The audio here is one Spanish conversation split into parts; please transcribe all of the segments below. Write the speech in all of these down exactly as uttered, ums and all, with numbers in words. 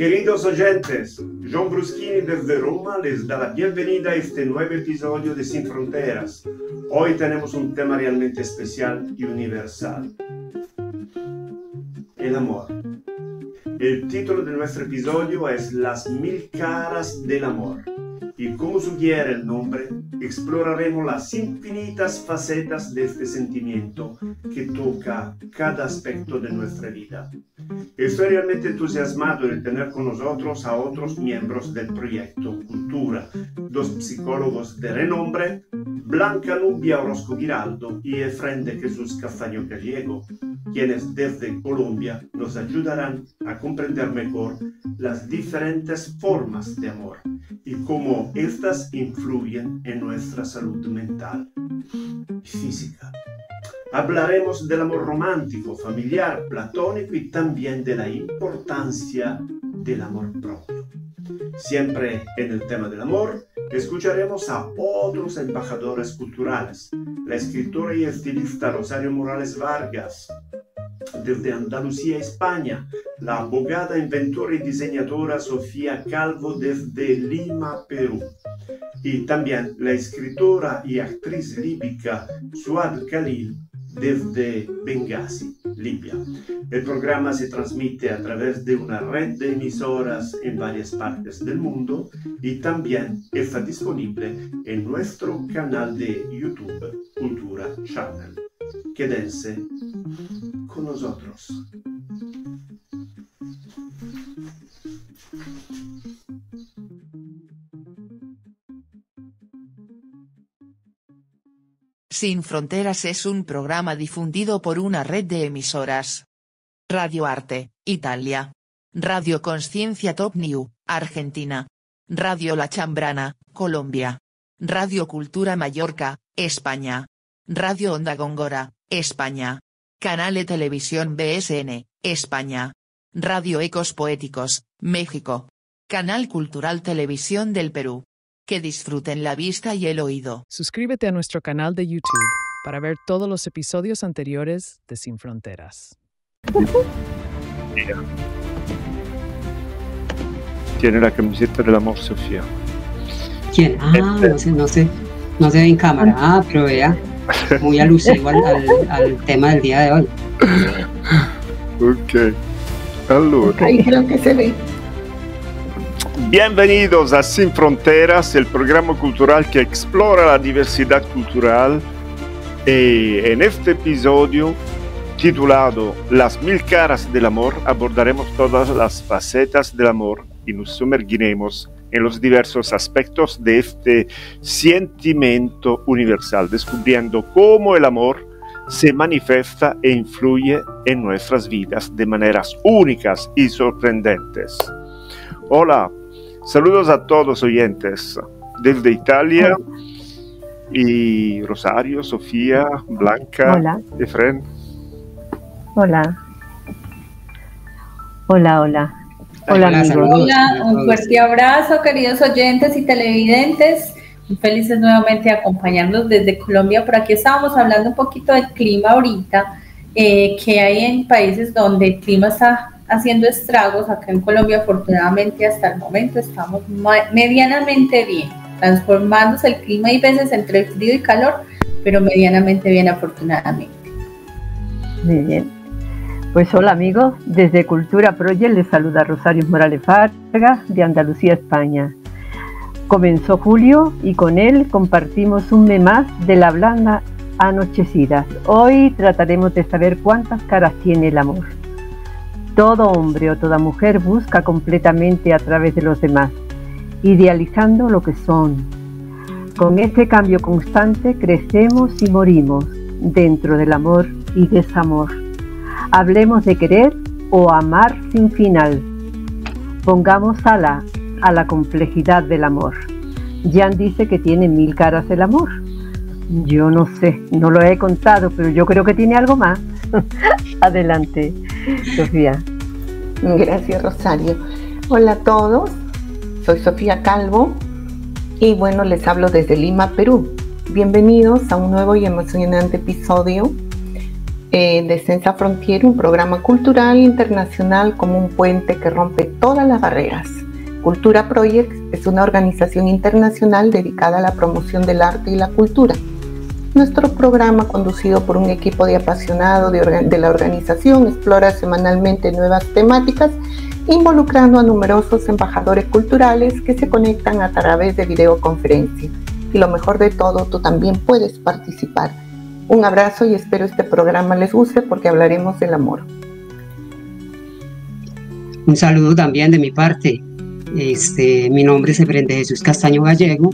Queridos oyentes, John Bruschini desde Roma les da la bienvenida a este nuevo episodio de Sin Fronteras. Hoy tenemos un tema realmente especial y universal. El amor. El título de nuestro episodio es Las mil caras del amor. Y como sugiere el nombre, exploraremos las infinitas facetas de este sentimiento que toca cada aspecto de nuestra vida. Estoy realmente entusiasmado de tener con nosotros a otros miembros del proyecto Kultura, dos psicólogos de renombre, Blanca Nubia Orozco Giraldo y Efrén de Jesús Castaño Gallego, quienes desde Colombia nos ayudarán a comprender mejor las diferentes formas de amor y cómo estas influyen en nuestra salud mental y física. Hablaremos del amor romántico, familiar, platónico y también de la importancia del amor propio. Siempre en el tema del amor, escucharemos a otros embajadores culturales, la escritora y estilista Rosario Morales Vargas, desde Andalucía, España, la abogada, inventora y diseñadora Sofía Calvo desde Lima, Perú, y también la escritora y actriz líbica Suad Khalil desde Benghazi, Libia. El programa se transmite a través de una red de emisoras en varias partes del mundo y también está disponible en nuestro canal de YouTube, Kultura Channel. Quédense con nosotros. Sin Fronteras es un programa difundido por una red de emisoras. Radio Arte, Italia. Radio Consciencia Top New, Argentina. Radio La Chambrana, Colombia. Radio Cultura Mallorca, España. Radio Onda Góngora, España. Canal de Televisión B S N, España. Radio Ecos Poéticos, México. Canal Cultural Televisión del Perú. Que disfruten la vista y el oído. Suscríbete a nuestro canal de YouTube para ver todos los episodios anteriores de Sin Fronteras. Mira. Tiene la camiseta del amor, Sofía. ¿Quién? Ah, no sé, no sé, no se ve en cámara. Ah, pero vea, muy alusivo al, al, al tema del día de hoy. Ok. Allora. Ahí creo que se ve. Bienvenidos a Sin Fronteras, el programa cultural que explora la diversidad cultural. Y en este episodio, titulado Las mil caras del amor, abordaremos todas las facetas del amor y nos sumergiremos en los diversos aspectos de este sentimiento universal, descubriendo cómo el amor se manifiesta e influye en nuestras vidas de maneras únicas y sorprendentes. Hola. Saludos a todos oyentes desde Italia. Hola. Y Rosario, Sofía, Blanca. Hola. Efrén. Hola. Hola, hola. Hola, amigos. Hola, un fuerte abrazo, queridos oyentes y televidentes. Muy felices nuevamente de acompañarnos desde Colombia. Por aquí estábamos hablando un poquito del clima ahorita, eh, que hay en países donde el clima está haciendo estragos. Acá en Colombia, afortunadamente, hasta el momento estamos medianamente bien, transformándose el clima, hay veces entre frío y calor, pero medianamente bien, afortunadamente. Muy bien. Pues hola amigos, desde Kultura Project les saluda Rosario Morales Vargas de Andalucía, España. Comenzó julio y con él compartimos un mes más de La Blanda Anochecida. Hoy trataremos de saber cuántas caras tiene el amor. Todo hombre o toda mujer busca completamente a través de los demás, idealizando lo que son. Con este cambio constante crecemos y morimos dentro del amor y desamor. Hablemos de querer o amar sin final. Pongamos ala a la complejidad del amor. Jan dice que tiene mil caras el amor. Yo no sé, no lo he contado, pero yo creo que tiene algo más. Adelante, Sofía. Gracias, Rosario. Hola a todos, soy Sofía Calvo y bueno, les hablo desde Lima, Perú. Bienvenidos a un nuevo y emocionante episodio eh, de Senza Frontier, un programa cultural internacional como un puente que rompe todas las barreras. Kultura Project es una organización internacional dedicada a la promoción del arte y la cultura. Nuestro programa, conducido por un equipo de apasionados de, de la organización, explora semanalmente nuevas temáticas, involucrando a numerosos embajadores culturales que se conectan a través de videoconferencia. Y lo mejor de todo, tú también puedes participar. Un abrazo y espero este programa les guste, porque hablaremos del amor. Un saludo también de mi parte. Este, mi nombre es Efrén de Jesús Castaño Gallego,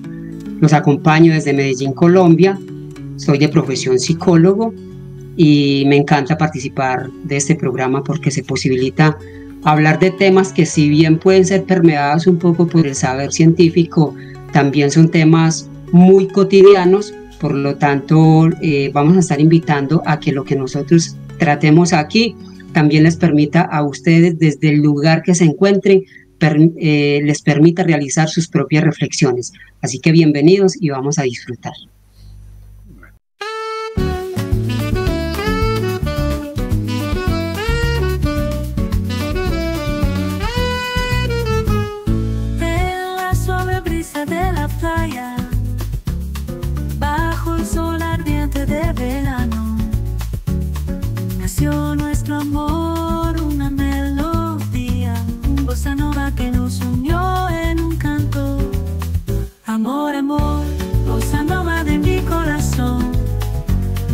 los acompaño desde Medellín, Colombia, soy de profesión psicólogo y me encanta participar de este programa porque se posibilita hablar de temas que, si bien pueden ser permeados un poco por el saber científico, también son temas muy cotidianos. Por lo tanto, eh, vamos a estar invitando a que lo que nosotros tratemos aquí también les permita a ustedes, desde el lugar que se encuentren, Per, eh, les permita realizar sus propias reflexiones. Así que bienvenidos y vamos a disfrutar. En la suave brisa de la playa, bajo el sol ardiente de verano, nació nuestro amor, una melodía, un bossa nova que nos unió en un canto. Amor, amor, bossa nova de mi corazón.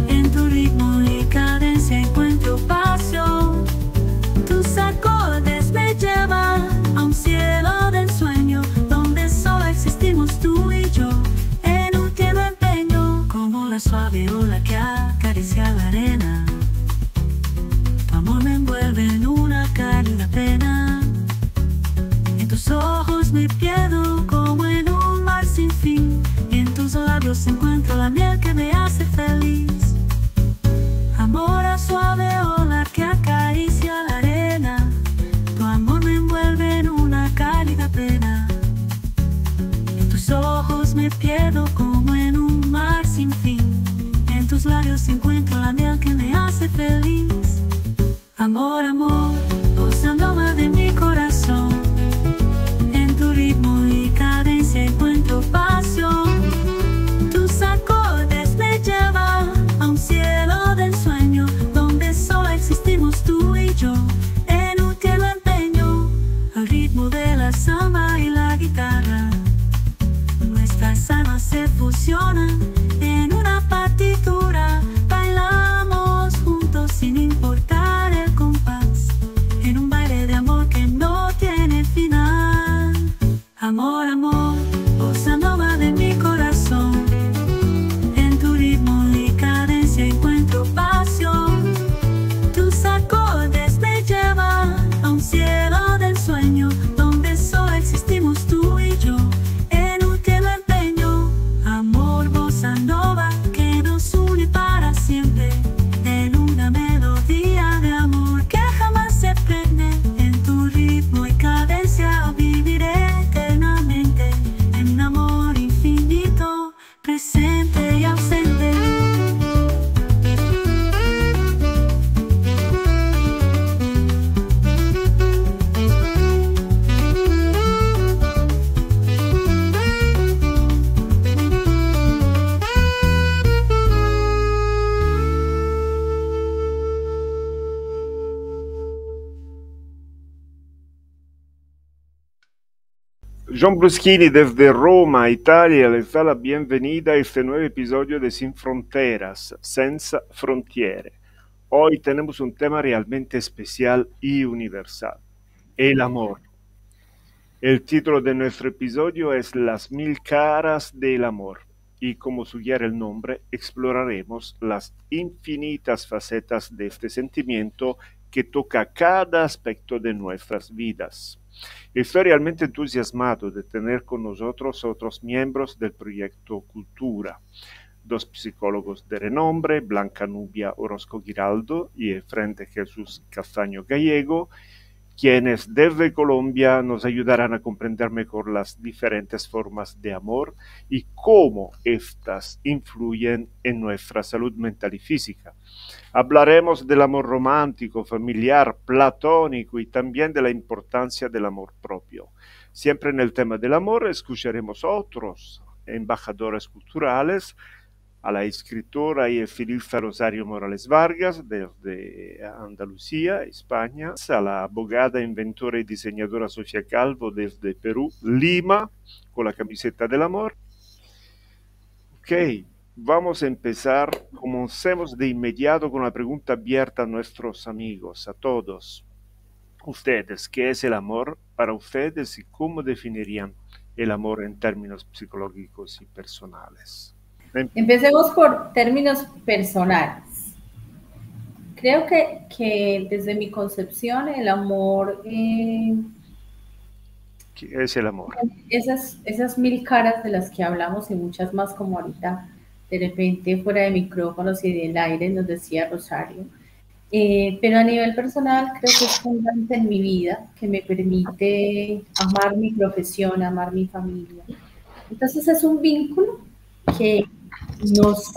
En tu ritmo y cadencia encuentro pasión. Tus acordes me llevan a un cielo de ensueño, donde solo existimos tú y yo, en un tierno empeño. Como la suave ola que acaricia la arena, tu amor me envuelve en una cálida pena. En tus ojos me pierdo como en un mar sin fin, y en tus labios encuentro la miel que me hace feliz. Amor, a suave ola que acaricia la arena, tu amor me envuelve en una cálida pena. En tus ojos me pierdo como en un mar sin fin, y en tus labios encuentro la miel que me hace feliz. Amor, amor, bossa nova de mi corazón. Ritmo y cadencia encuentro pasión. Tus acordes me llevan a un cielo de ensueño, donde solo existimos tú y yo, en un tierno empeño. Al ritmo de la samba y la guitarra, nuestras almas se fusionan en una partitura. Bailamos juntos sin importar el compás, en un baile de amor que no tiene final. Amor, amor, bossa nova de mi corazón. En tu ritmo y cadencia encuentro pasión. Tus acordes me llevan a un cielo de ensueño, donde solo existimos tú y yo, en un tierno empeño. Amor, bossa nova que nos une para siempre, en una melodía de amor que jamás se prende. En tu ritmo y cadencia viviré, presente y ausente. John Bruschini desde Roma, Italia, les da la bienvenida a este nuevo episodio de Sin Fronteras, Senza Frontiere. Hoy tenemos un tema realmente especial y universal, el amor. El título de nuestro episodio es Las mil caras del amor, y como sugiere el nombre, exploraremos las infinitas facetas de este sentimiento que toca cada aspecto de nuestras vidas. Estoy realmente entusiasmado de tener con nosotros otros miembros del proyecto Kultura, dos psicólogos de renombre, Blanca Nubia Orozco Giraldo y Efrén de Jesús Castaño Gallego, quienes desde Colombia nos ayudarán a comprender mejor las diferentes formas de amor y cómo éstas influyen en nuestra salud mental y física. Hablaremos del amor romántico, familiar, platónico y también de la importancia del amor propio. Siempre en el tema del amor escucharemos otros embajadores culturales, a la escritora y filósofa Rosario Morales Vargas, desde Andalucía, España, a la abogada, inventora y diseñadora Sofía Calvo, desde Perú, Lima, con la camiseta del amor. Ok, vamos a empezar, comencemos de inmediato con la pregunta abierta a nuestros amigos, a todos. Ustedes, ¿qué es el amor para ustedes y cómo definirían el amor en términos psicológicos y personales? Empecemos por términos personales. Creo que, que desde mi concepción el amor... Eh, ¿Qué es el amor? Esas, esas mil caras de las que hablamos y muchas más, como ahorita de repente fuera de micrófonos y del aire nos decía Rosario. Eh, pero a nivel personal creo que es fundamental en mi vida, que me permite amar mi profesión, amar mi familia. Entonces es un vínculo que nos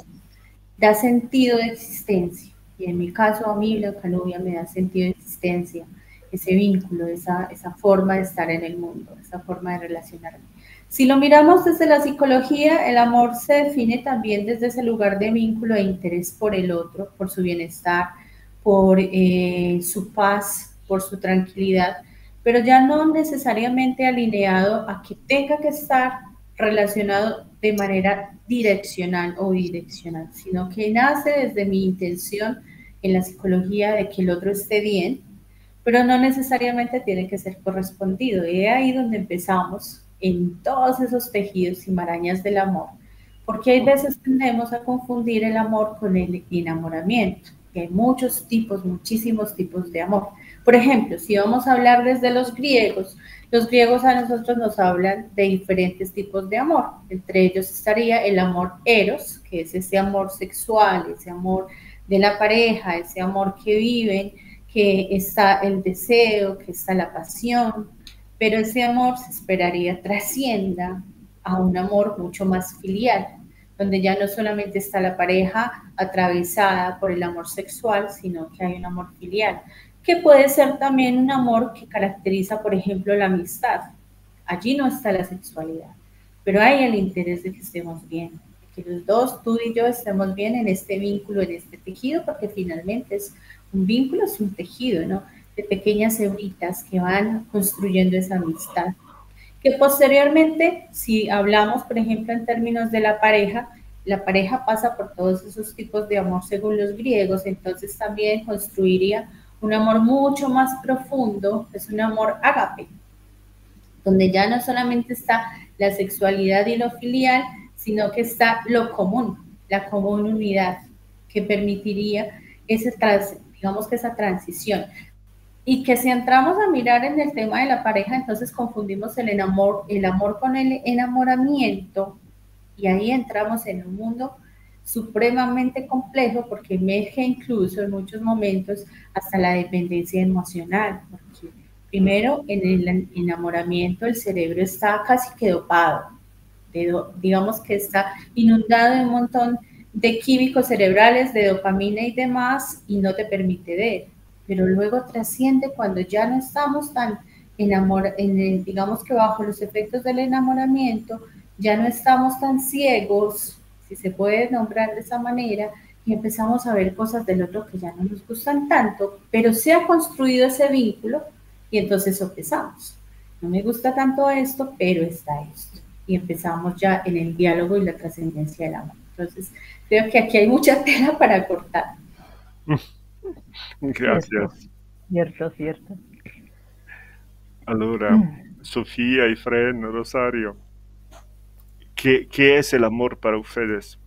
da sentido de existencia, y en mi caso a mí, Blanca Nubia, me da sentido de existencia, ese vínculo, esa, esa forma de estar en el mundo, esa forma de relacionarme. Si lo miramos desde la psicología, el amor se define también desde ese lugar de vínculo e interés por el otro, por su bienestar, por eh, su paz, por su tranquilidad, pero ya no necesariamente alineado a que tenga que estar relacionado de manera direccional o bidireccional, sino que nace desde mi intención en la psicología de que el otro esté bien, pero no necesariamente tiene que ser correspondido. Y es ahí donde empezamos en todos esos tejidos y marañas del amor, porque hay veces tendemos a confundir el amor con el enamoramiento, que hay muchos tipos, muchísimos tipos de amor. Por ejemplo, si vamos a hablar desde los griegos, los griegos a nosotros nos hablan de diferentes tipos de amor. Entre ellos estaría el amor eros, que es ese amor sexual, ese amor de la pareja, ese amor que viven, que está el deseo, que está la pasión, pero ese amor se esperaría trascienda a un amor mucho más filial, donde ya no solamente está la pareja atravesada por el amor sexual, sino que hay un amor filial, que puede ser también un amor que caracteriza, por ejemplo, la amistad. Allí no está la sexualidad, pero hay el interés de que estemos bien, que los dos, tú y yo, estemos bien en este vínculo, en este tejido, porque finalmente es un vínculo, es un tejido, ¿no? De pequeñas hebritas que van construyendo esa amistad. Que posteriormente, si hablamos, por ejemplo, en términos de la pareja, la pareja pasa por todos esos tipos de amor según los griegos, entonces también construiría un amor mucho más profundo, es un amor ágape, donde ya no solamente está la sexualidad y lo filial, sino que está lo común, la comunidad, que permitiría ese trans, digamos que esa transición. Y que si entramos a mirar en el tema de la pareja, entonces confundimos el, enamor, el amor con el enamoramiento, y ahí entramos en un mundo supremamente complejo, porque emerge incluso en muchos momentos hasta la dependencia emocional, porque primero en el enamoramiento el cerebro está casi que dopado, de do, digamos que está inundado de un montón de químicos cerebrales, de dopamina y demás, y no te permite ver, pero luego trasciende cuando ya no estamos tan enamor, en el, digamos que bajo los efectos del enamoramiento, ya no estamos tan ciegos, si se puede nombrar de esa manera, y empezamos a ver cosas del otro que ya no nos gustan tanto, pero se ha construido ese vínculo y entonces empezamos. No me gusta tanto esto, pero está esto. Y empezamos ya en el diálogo y la trascendencia del amor. Entonces, creo que aquí hay mucha tela para cortar. Gracias. Cierto, cierto. Allora, Sofía, Efrén, Rosario. ¿Qué, ¿Qué es el amor para ustedes?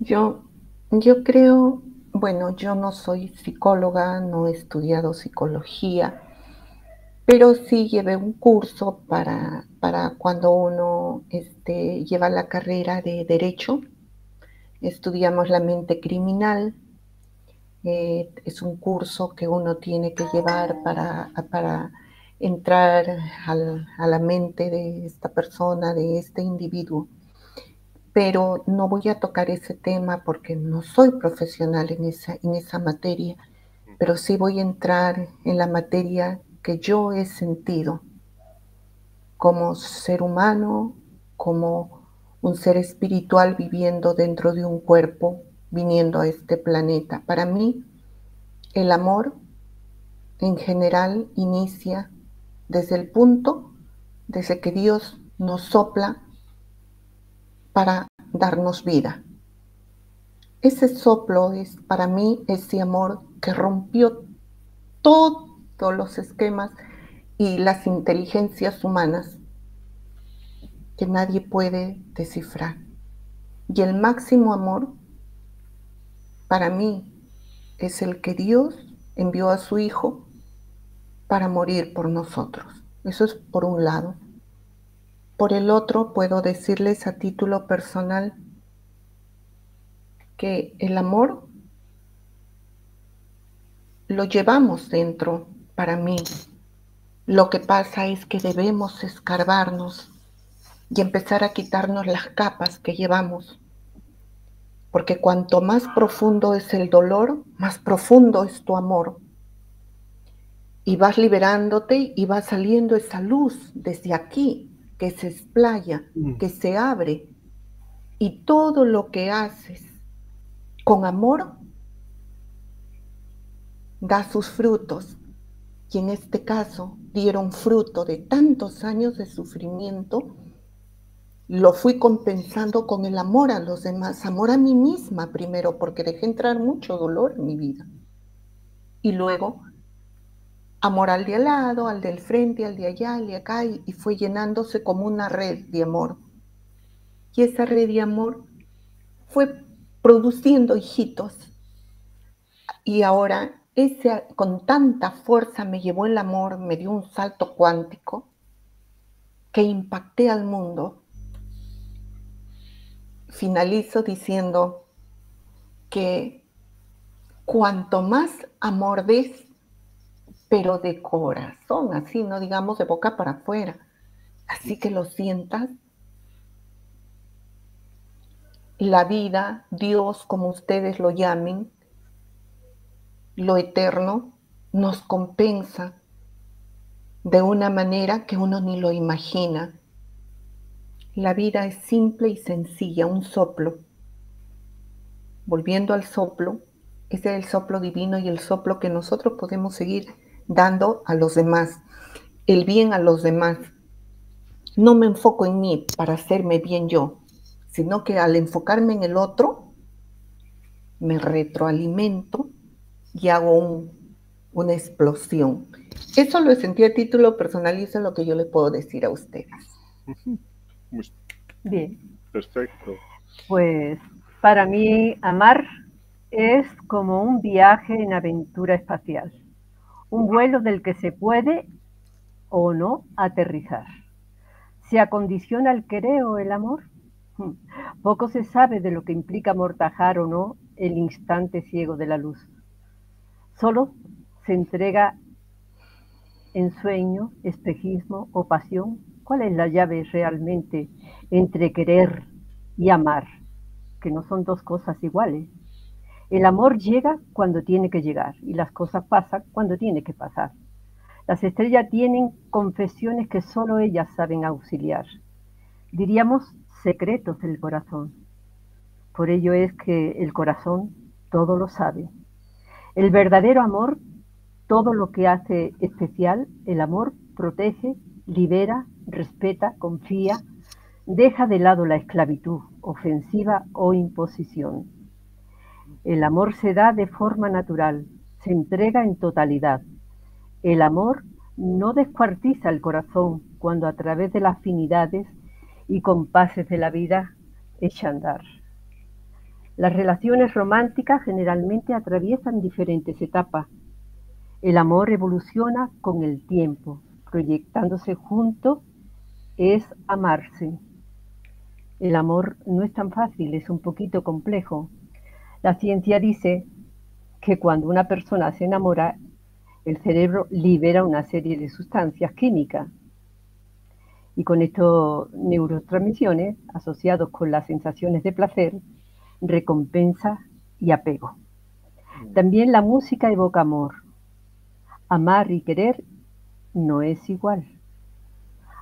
Yo, yo creo, bueno, yo no soy psicóloga, no he estudiado psicología, pero sí llevé un curso para, para cuando uno este, lleva la carrera de Derecho. Estudiamos la mente criminal. Eh, es un curso que uno tiene que llevar para... para entrar al, a la mente de esta persona, de este individuo, pero no voy a tocar ese tema porque no soy profesional en esa, en esa materia, pero sí voy a entrar en la materia que yo he sentido como ser humano, como un ser espiritual viviendo dentro de un cuerpo, viniendo a este planeta. Para mí, el amor en general inicia desde el punto, desde que Dios nos sopla para darnos vida. Ese soplo es para mí ese amor que rompió todos los esquemas y las inteligencias humanas que nadie puede descifrar. Y el máximo amor para mí es el que Dios envió a su Hijo para morir por nosotros. Eso es por un lado. Por el otro, puedo decirles a título personal que el amor lo llevamos dentro. Para mí, lo que pasa es que debemos escarbarnos y empezar a quitarnos las capas que llevamos. Porque cuanto más profundo es el dolor, más profundo es tu amor. Y vas liberándote y va saliendo esa luz desde aquí, que se explaya, que se abre. Y todo lo que haces con amor da sus frutos. Y en este caso dieron fruto de tantos años de sufrimiento. Lo fui compensando con el amor a los demás, amor a mí misma primero, porque dejé entrar mucho dolor en mi vida. Y luego, amor al de al lado, al del frente, al de allá, al de acá, y fue llenándose como una red de amor. Y esa red de amor fue produciendo hijitos. Y ahora, ese, con tanta fuerza me llevó el amor, me dio un salto cuántico, que impacté al mundo. Finalizo diciendo que cuanto más amor des, pero de corazón, así, no digamos de boca para afuera, así que lo sientas, la vida, Dios, como ustedes lo llamen, lo eterno, nos compensa de una manera que uno ni lo imagina. La vida es simple y sencilla, un soplo. Volviendo al soplo, ese es el soplo divino y el soplo que nosotros podemos seguir dando a los demás, el bien a los demás. No me enfoco en mí para hacerme bien yo, sino que al enfocarme en el otro, me retroalimento y hago un, una explosión. Eso lo sentí a título personal y eso es lo que yo les puedo decir a ustedes. Bien. Perfecto. Pues para mí amar es como un viaje en aventura espacial, un vuelo del que se puede o no aterrizar. ¿Se acondiciona el querer o el amor? Poco se sabe de lo que implica amortajar o no el instante ciego de la luz. Solo se entrega en sueño, espejismo o pasión. ¿Cuál es la llave realmente entre querer y amar? Que no son dos cosas iguales. El amor llega cuando tiene que llegar y las cosas pasan cuando tiene que pasar. Las estrellas tienen confesiones que solo ellas saben auxiliar. Diríamos secretos del corazón. Por ello es que el corazón todo lo sabe. El verdadero amor, todo lo que hace especial, el amor protege, libera, respeta, confía, deja de lado la esclavitud, ofensiva o imposición. El amor se da de forma natural, se entrega en totalidad. El amor no descuartiza el corazón cuando a través de las afinidades y compases de la vida echa a andar. Las relaciones románticas generalmente atraviesan diferentes etapas. El amor evoluciona con el tiempo, proyectándose juntos. Es amarse. El amor no es tan fácil, es un poquito complejo. La ciencia dice que cuando una persona se enamora, el cerebro libera una serie de sustancias químicas. y con estos neurotransmisiones asociados con las sensaciones de placer, recompensa y apego. También la música evoca amor. Amar y querer no es igual.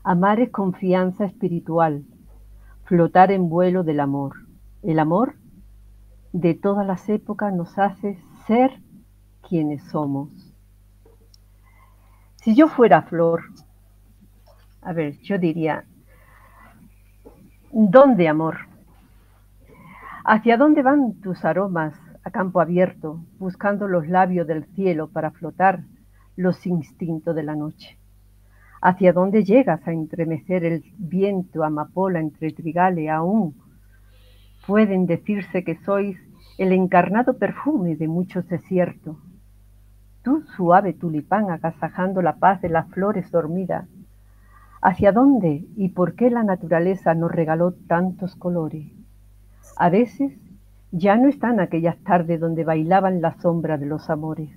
Amar es confianza espiritual, flotar en vuelo del amor. El amor de todas las épocas nos hace ser quienes somos. Si yo fuera flor, a ver, yo diría, ¿dónde amor? ¿Hacia dónde van tus aromas a campo abierto, buscando los labios del cielo para flotar los instintos de la noche? ¿Hacia dónde llegas a entremecer el viento amapola entre trigales? Aún pueden decirse que sois el encarnado perfume de muchos desiertos. Tú, suave tulipán, agasajando la paz de las flores dormidas. ¿Hacia dónde y por qué la naturaleza nos regaló tantos colores? A veces ya no están aquellas tardes donde bailaban la sombra de los amores,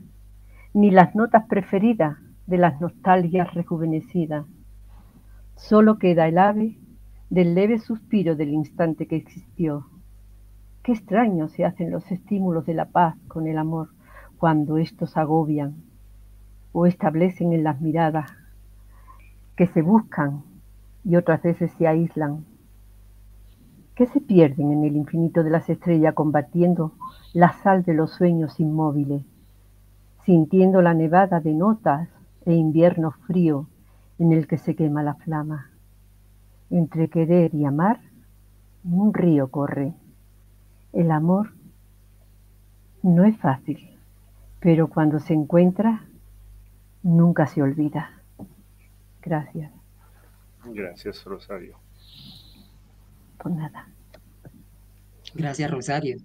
ni las notas preferidas de las nostalgias rejuvenecidas. Solo queda el ave del leve suspiro del instante que existió. Qué extraños se hacen los estímulos de la paz con el amor cuando estos agobian o establecen en las miradas que se buscan y otras veces se aíslan. ¿Qué se pierden en el infinito de las estrellas combatiendo la sal de los sueños inmóviles, sintiendo la nevada de notas e invierno frío en el que se quema la flama? Entre querer y amar, un río corre. El amor no es fácil, pero cuando se encuentra, nunca se olvida. Gracias. Gracias, Rosario. Por nada. Gracias, Rosario.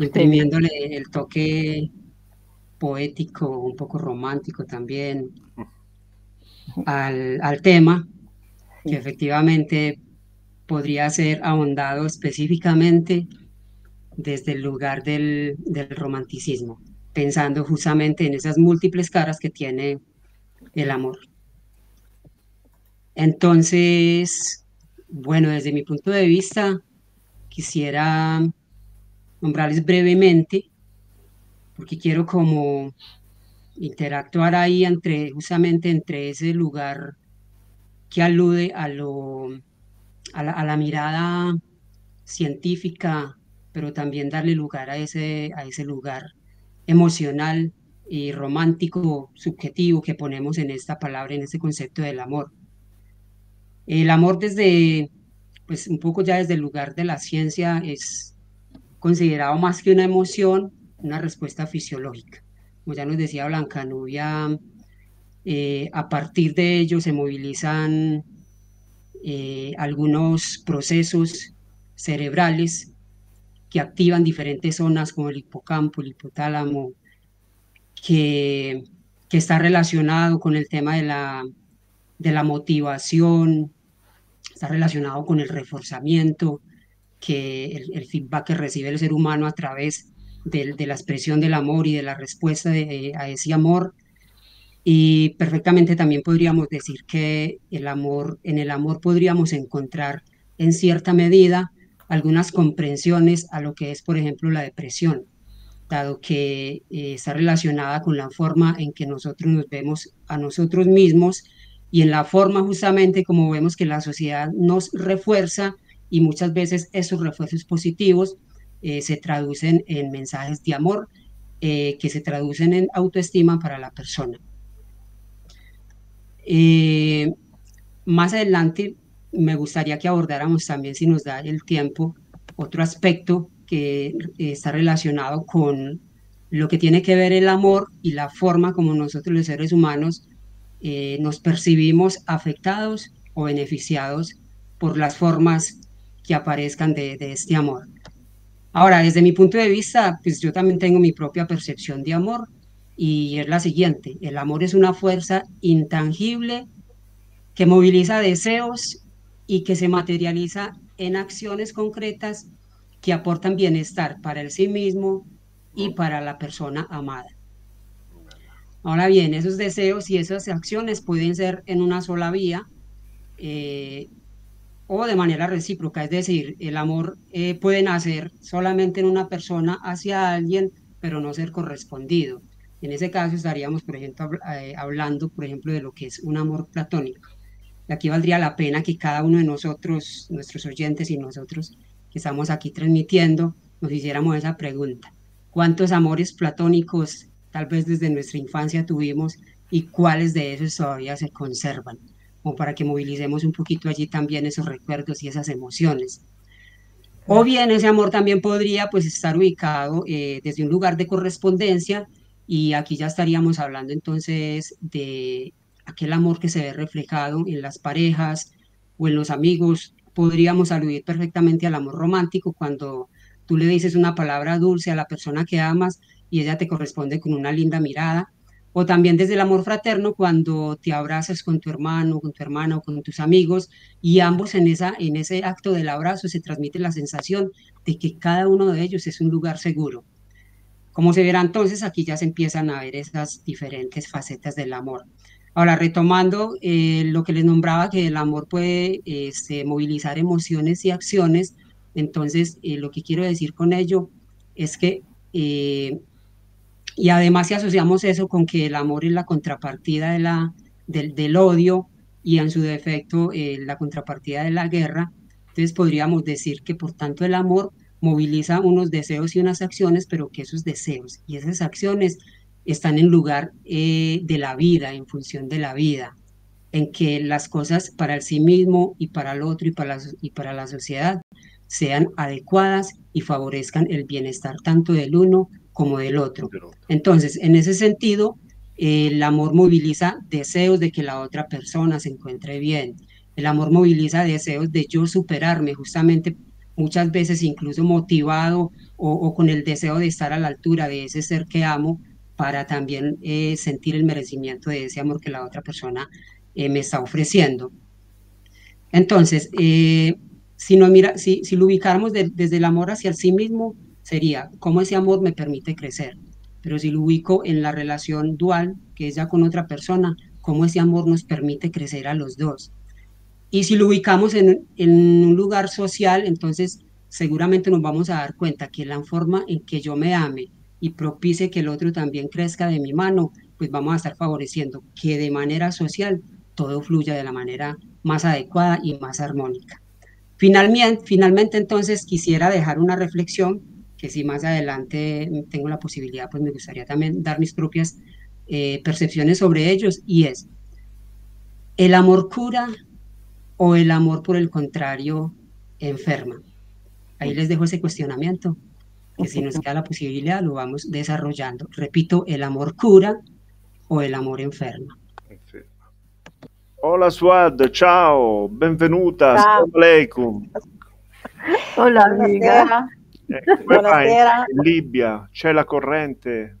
Imprimiéndole el toque poético, un poco romántico también, al, al tema, sí, que efectivamente podría ser ahondado específicamente desde el lugar del, del romanticismo, pensando justamente en esas múltiples caras que tiene el amor. Entonces, bueno, desde mi punto de vista, quisiera nombrarles brevemente, porque quiero como interactuar ahí entre, justamente entre ese lugar que alude a, lo, a, la, a la mirada científica, pero también darle lugar a ese, a ese lugar emocional y romántico, subjetivo que ponemos en esta palabra, en este concepto del amor. El amor desde, pues un poco ya desde el lugar de la ciencia, es considerado más que una emoción, una respuesta fisiológica. Como ya nos decía Blanca Nubia, eh, a partir de ello se movilizan eh, algunos procesos cerebrales que activan diferentes zonas como el hipocampo, el hipotálamo, que, que está relacionado con el tema de la, de la motivación, está relacionado con el reforzamiento, que el, el feedback que recibe el ser humano a través de, de la expresión del amor y de la respuesta de, a ese amor. Y perfectamente también podríamos decir que el amor, en el amor podríamos encontrar en cierta medida algunas comprensiones a lo que es, por ejemplo, la depresión, dado que eh, está relacionada con la forma en que nosotros nos vemos a nosotros mismos y en la forma justamente como vemos que la sociedad nos refuerza, y muchas veces esos refuerzos positivos eh, se traducen en mensajes de amor eh, que se traducen en autoestima para la persona. Eh, más adelante me gustaría que abordáramos también, si nos da el tiempo, otro aspecto que está relacionado con lo que tiene que ver el amor y la forma como nosotros los seres humanos eh, nos percibimos afectados o beneficiados por las formas que aparezcan de, de este amor. Ahora, desde mi punto de vista, pues yo también tengo mi propia percepción de amor, y es la siguiente: el amor es una fuerza intangible que moviliza deseos y que se materializa en acciones concretas que aportan bienestar para el sí mismo y para la persona amada. Ahora bien, esos deseos y esas acciones pueden ser en una sola vía, eh, o de manera recíproca, es decir, el amor eh, puede nacer solamente en una persona hacia alguien, pero no ser correspondido. En ese caso estaríamos, por ejemplo, hablando, por ejemplo, de lo que es un amor platónico. Y aquí valdría la pena que cada uno de nosotros, nuestros oyentes y nosotros que estamos aquí transmitiendo, nos hiciéramos esa pregunta. ¿Cuántos amores platónicos tal vez desde nuestra infancia tuvimos y cuáles de esos todavía se conservan? Como para que movilicemos un poquito allí también esos recuerdos y esas emociones. O bien ese amor también podría pues estar ubicado eh, desde un lugar de correspondencia. Y aquí ya estaríamos hablando entonces de aquel amor que se ve reflejado en las parejas o en los amigos. Podríamos aludir perfectamente al amor romántico cuando tú le dices una palabra dulce a la persona que amas y ella te corresponde con una linda mirada. O también desde el amor fraterno cuando te abrazas con tu hermano, con tu hermana o con tus amigos y ambos en, esa, en ese acto del abrazo se transmite la sensación de que cada uno de ellos es un lugar seguro. Como se verá entonces, aquí ya se empiezan a ver esas diferentes facetas del amor. Ahora, retomando eh, lo que les nombraba, que el amor puede eh, movilizar emociones y acciones, entonces eh, lo que quiero decir con ello es que, eh, y además si asociamos eso con que el amor es la contrapartida de la, del, del odio y en su defecto eh, la contrapartida de la guerra, entonces podríamos decir que por tanto el amor moviliza unos deseos y unas acciones, pero que esos deseos y esas acciones están en lugar eh, de la vida, en función de la vida, en que las cosas para el sí mismo y para el otro y para la, y para la sociedad sean adecuadas y favorezcan el bienestar tanto del uno como del otro. Entonces, en ese sentido, eh, el amor moviliza deseos de que la otra persona se encuentre bien. El amor moviliza deseos de yo superarme justamente muchas veces incluso motivado o, o con el deseo de estar a la altura de ese ser que amo para también eh, sentir el merecimiento de ese amor que la otra persona eh, me está ofreciendo. Entonces, eh, si, no, mira, si, si lo ubicáramos de, desde el amor hacia el sí mismo, sería cómo ese amor me permite crecer. Pero si lo ubico en la relación dual, que es ya con otra persona, cómo ese amor nos permite crecer a los dos. Y si lo ubicamos en, en un lugar social, entonces seguramente nos vamos a dar cuenta que la forma en que yo me ame y propicie que el otro también crezca de mi mano, pues vamos a estar favoreciendo que de manera social todo fluya de la manera más adecuada y más armónica. Finalmente, finalmente entonces quisiera dejar una reflexión, que si más adelante tengo la posibilidad, pues me gustaría también dar mis propias eh, percepciones sobre ellos, y es, el amor cura, o el amor, por el contrario, enferma. Ahí les dejo ese cuestionamiento, que si nos queda la posibilidad lo vamos desarrollando. Repito, el amor cura o el amor enferma. Hola Suad, ciao, benvenuta, assalamu alaikum. Hola amiga. Eh, Buonasera. In Libia c'è la corrente.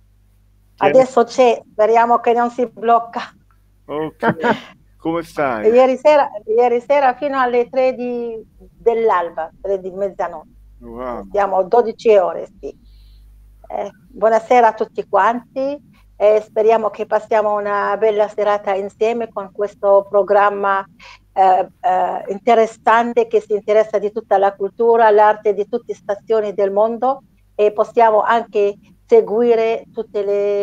Adesso c'è, speriamo che non si blocca. Ok. Come stai? Ieri sera, ieri sera fino alle tre di, dell'alba, tre di mezzanotte. Wow. Siamo dodici ore, sì. Eh, buonasera a tutti quanti e speriamo che passiamo una bella serata insieme con questo programma eh, eh, interessante che si interessa di tutta la cultura, l'arte di tutte le stazioni del mondo e possiamo anche seguire tutte le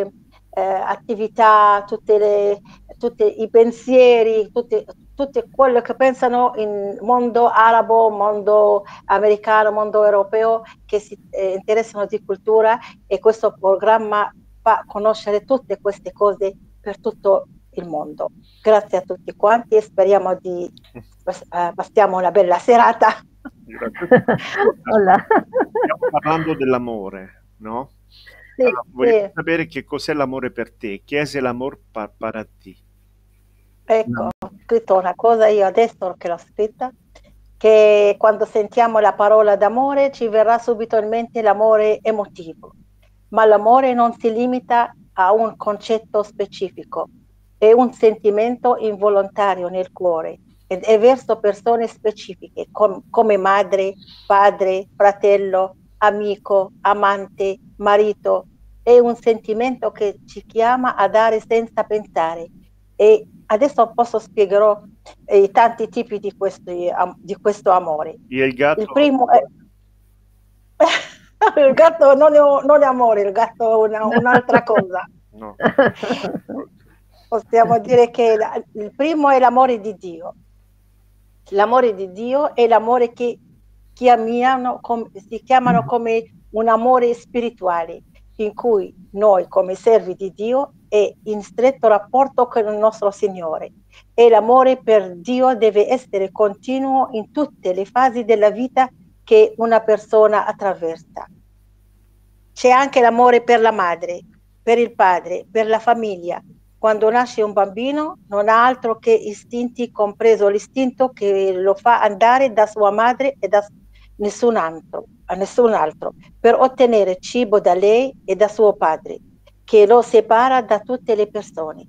eh, attività, tutte le tutti i pensieri, tutti, tutti quello che pensano in mondo arabo, mondo americano, mondo europeo, che si eh, interessano di cultura, e questo programma fa conoscere tutte queste cose per tutto il mondo. Grazie a tutti quanti e speriamo di eh, passiamo una bella serata. Hola. Stiamo parlando dell'amore, no? Sì, allora, voglio sì. sapere che cos'è l'amore per te, che è l'amore per pa te. Ecco, no. Ho scritto una cosa io adesso che l'ho scritta, che quando sentiamo la parola d'amore ci verrà subito in mente l'amore emotivo, ma l'amore non si limita a un concetto specifico, è un sentimento involontario nel cuore ed è verso persone specifiche com come madre, padre, fratello, amico, amante, marito, è un sentimento che ci chiama a dare senza pensare e adesso posso spiegherò i tanti tipi di, questi, di questo amore. Il gatto? Il primo è... il gatto non è, non è amore, il gatto è un'altra cosa. No. Possiamo dire che la, il primo è l'amore di Dio. L'amore di Dio è l'amore che chiamiano, com, si chiamano come un amore spirituale, in cui noi come servi di Dio è in stretto rapporto con il nostro Signore, e l'amore per Dio deve essere continuo in tutte le fasi della vita che una persona attraversa. C'è anche l'amore per la madre, per il padre, per la famiglia. Quando nasce un bambino non ha altro che istinti, compreso l'istinto che lo fa andare da sua madre e da nessun altro, a nessun altro, per ottenere cibo da lei e da suo padre, che lo separa da tutte le persone.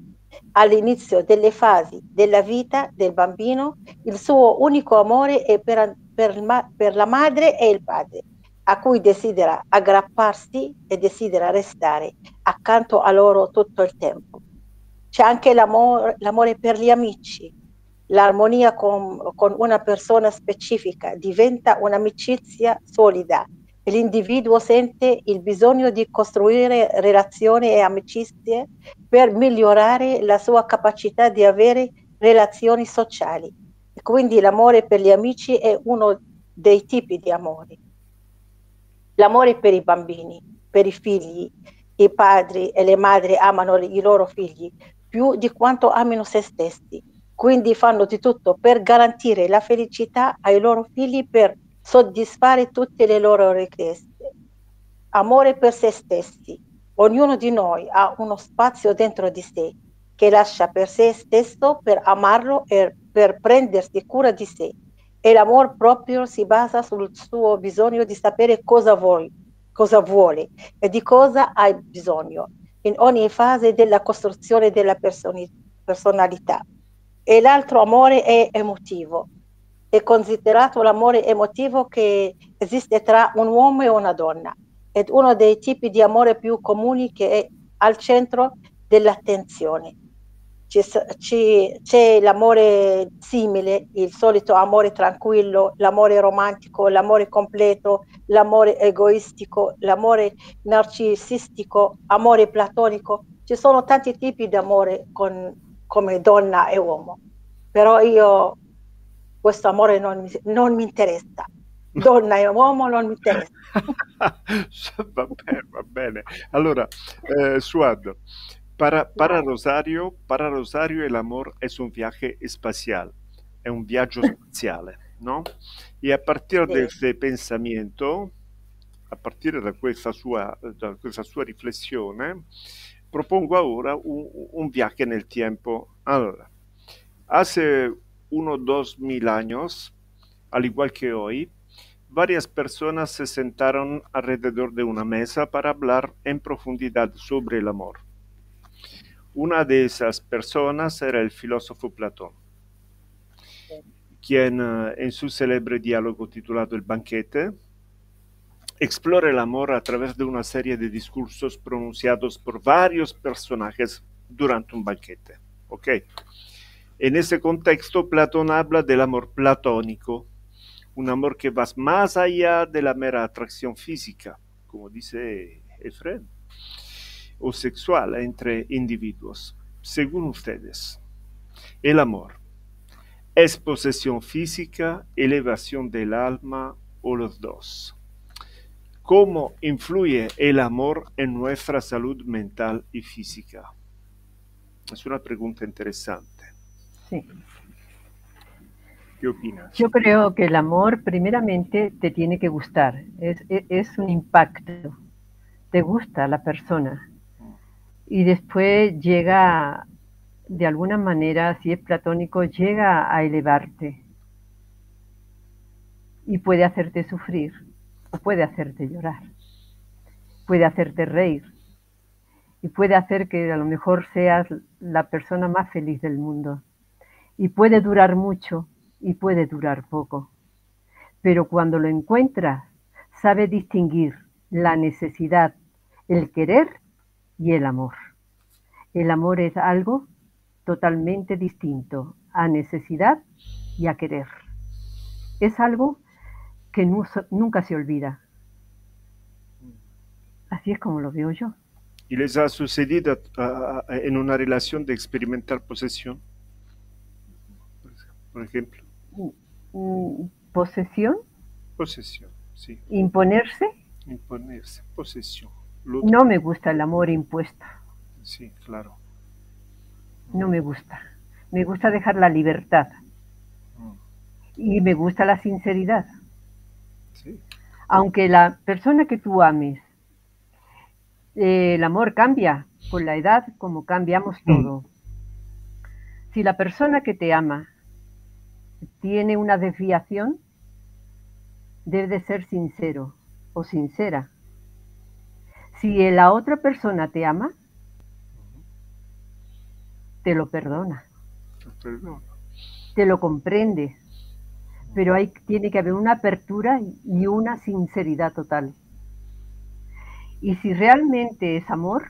All'inizio delle fasi della vita del bambino, il suo unico amore è per, per, per la madre e il padre, a cui desidera aggrapparsi e desidera restare accanto a loro tutto il tempo. C'è anche l'amore per gli amici. L'armonia con, con una persona specifica diventa un'amicizia solida. L'individuo sente il bisogno di costruire relazioni e amicizie per migliorare la sua capacità di avere relazioni sociali. Quindi l'amore per gli amici è uno dei tipi di amore. L'amore per i bambini, per i figli. I padri e le madri amano i loro figli più di quanto amino se stessi, quindi fanno di tutto per garantire la felicità ai loro figli, per soddisfare tutte le loro richieste. Amore per se stessi. Ognuno di noi ha uno spazio dentro di sé che lascia per se stesso per amarlo e per prendersi cura di sé. E l'amor proprio si basa sul suo bisogno di sapere cosa vuole. cosa vuole e di cosa hai bisogno in ogni fase della costruzione della personalità. E l'altro amore è emotivo. È considerato l'amore emotivo che esiste tra un uomo e una donna. È uno dei tipi di amore più comuni, che è al centro dell'attenzione. C'è l'amore simile, il solito amore tranquillo, l'amore romantico, l'amore completo, l'amore egoistico, l'amore narcisistico, amore platonico. Ci sono tanti tipi di amore con, come donna e uomo, però io questo amore non, non mi interessa. Donna e uomo non mi interessa. Va bene, va bene. Allora, eh, Suad, Para, para, Rosario, para Rosario el amor es un viaje espacial, es un viaje espacial, ¿no? Y a partir de ese pensamiento, a partir de esta sua riflessione, propongo ahora un, un viaje en el tiempo. Ahora, hace unos dos mil años, al igual que hoy, varias personas se sentaron alrededor de una mesa para hablar en profundidad sobre el amor. Una de esas personas era el filósofo Platón, quien en su célebre diálogo titulado El banquete explora el amor a través de una serie de discursos pronunciados por varios personajes durante un banquete. Okay. En ese contexto, Platón habla del amor platónico, un amor que va más allá de la mera atracción física, como dice Efrén, o sexual entre individuos. Según ustedes, el amor es posesión física, elevación del alma, o los dos. ¿Cómo influye el amor en nuestra salud mental y física? Es una pregunta interesante. Sí. ¿Qué opinas? Yo creo que el amor primeramente te tiene que gustar. Es, es, es un impacto. Te gusta la persona. Y después llega, de alguna manera, si es platónico, llega a elevarte. Y puede hacerte sufrir, o puede hacerte llorar, puede hacerte reír. Y puede hacer que a lo mejor seas la persona más feliz del mundo. Y puede durar mucho, y puede durar poco. Pero cuando lo encuentras, sabes distinguir la necesidad, el querer y el amor. El amor es algo totalmente distinto a necesidad y a querer. Es algo que no, nunca se olvida. Así es como lo veo yo. ¿Y les ha sucedido a, a, a, en una relación de experimentar posesión? Por ejemplo. ¿Posesión? Posesión, sí. ¿Imponerse? Imponerse, posesión. Luto. No me gusta el amor impuesto. Sí, claro. No me gusta. Me gusta dejar la libertad. Mm. Y me gusta la sinceridad. Sí. Aunque la persona que tú ames, eh, el amor cambia con la edad, como cambiamos todo. Mm. Si la persona que te ama tiene una desviación, debe de ser sincero o sincera. Si la otra persona te ama, te lo perdona, te lo comprende, pero hay, tiene que haber una apertura y una sinceridad total. Y si realmente es amor,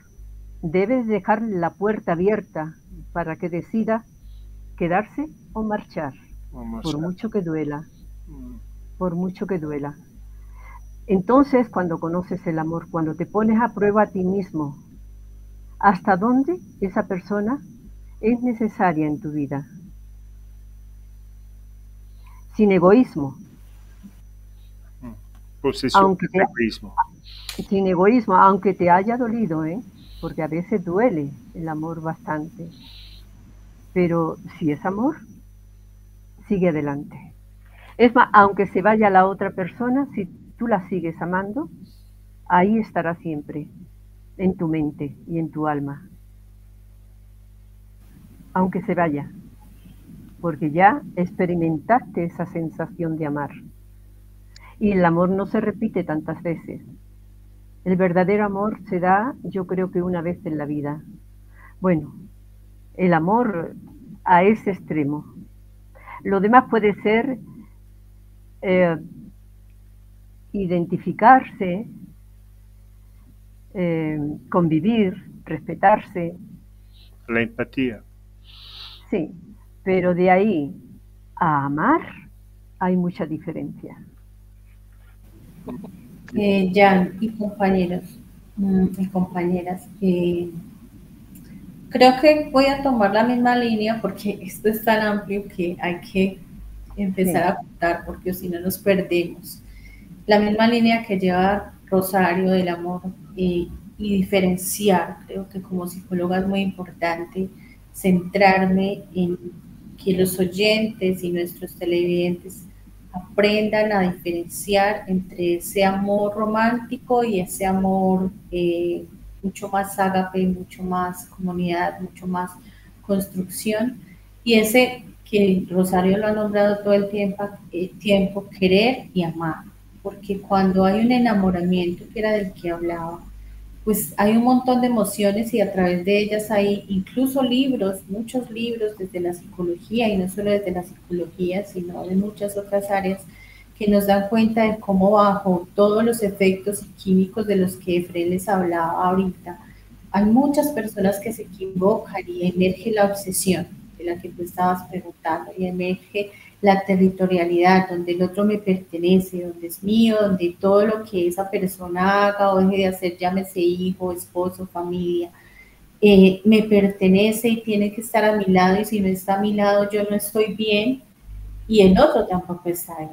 debes dejar la puerta abierta para que decida quedarse o marchar, por mucho que duela, por mucho que duela. Entonces, cuando conoces el amor, cuando te pones a prueba a ti mismo, hasta dónde esa persona es necesaria en tu vida, sin egoísmo. Posesión de egoísmo. Sin egoísmo, aunque te haya dolido, ¿eh? Porque a veces duele el amor bastante, pero si es amor, sigue adelante. Es más, aunque se vaya la otra persona, si tú la sigues amando, ahí estará siempre, en tu mente y en tu alma, aunque se vaya, porque ya experimentaste esa sensación de amar. Y el amor no se repite tantas veces. El verdadero amor se da, yo creo que una vez en la vida. Bueno, el amor a ese extremo. Lo demás puede ser eh, identificarse, eh, convivir, respetarse. La empatía. Sí, pero de ahí a amar hay mucha diferencia. Eh, Jan y compañeros y compañeras, eh, creo que voy a tomar la misma línea porque esto es tan amplio que hay que empezar sí. a contar, porque si no nos perdemos. La misma línea que lleva Rosario del amor eh, y diferenciar, creo que como psicóloga es muy importante centrarme en que los oyentes y nuestros televidentes aprendan a diferenciar entre ese amor romántico y ese amor eh, mucho más ágape, mucho más comunidad, mucho más construcción, y ese que Rosario lo ha nombrado todo el tiempo, eh, tiempo querer y amar, porque cuando hay un enamoramiento, que era del que hablaba, pues hay un montón de emociones y a través de ellas hay incluso libros, muchos libros desde la psicología, y no solo desde la psicología, sino de muchas otras áreas, que nos dan cuenta de cómo bajo todos los efectos químicos de los que Efrén les hablaba ahorita, hay muchas personas que se equivocan y emerge la obsesión de la que tú estabas preguntando, y emerge la territorialidad, donde el otro me pertenece, donde es mío, donde todo lo que esa persona haga o deje de hacer, llámese hijo, esposo, familia, eh, me pertenece y tiene que estar a mi lado, y si no está a mi lado yo no estoy bien, y el otro tampoco está bien.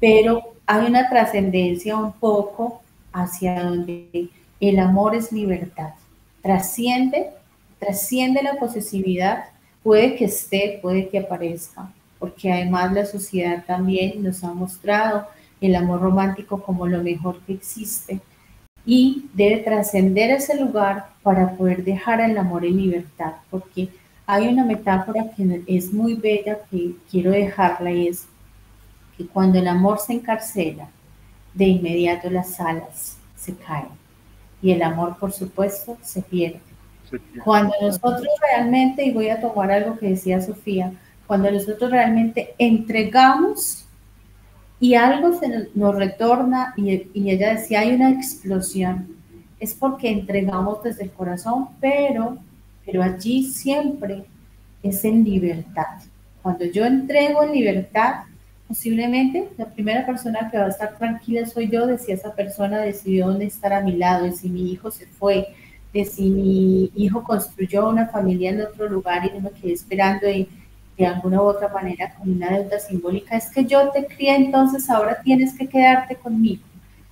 Pero hay una trascendencia un poco hacia donde el amor es libertad, trasciende, trasciende la posesividad, puede que esté, puede que aparezca, porque además la sociedad también nos ha mostrado el amor romántico como lo mejor que existe, y debe trascender ese lugar para poder dejar el amor en libertad, porque hay una metáfora que es muy bella que quiero dejarla, y es que cuando el amor se encarcela, de inmediato las alas se caen, y el amor, por supuesto, se pierde. Cuando nosotros realmente, y voy a tomar algo que decía Sofía, cuando nosotros realmente entregamos y algo se nos retorna, y, y ella decía, hay una explosión, es porque entregamos desde el corazón, pero, pero allí siempre es en libertad. Cuando yo entrego en libertad, posiblemente la primera persona que va a estar tranquila soy yo, de si esa persona decidió dónde estar a mi lado, de si mi hijo se fue, de si mi hijo construyó una familia en otro lugar y no me quedé esperando de, de alguna u otra manera con una deuda simbólica. Es que yo te crié, entonces ahora tienes que quedarte conmigo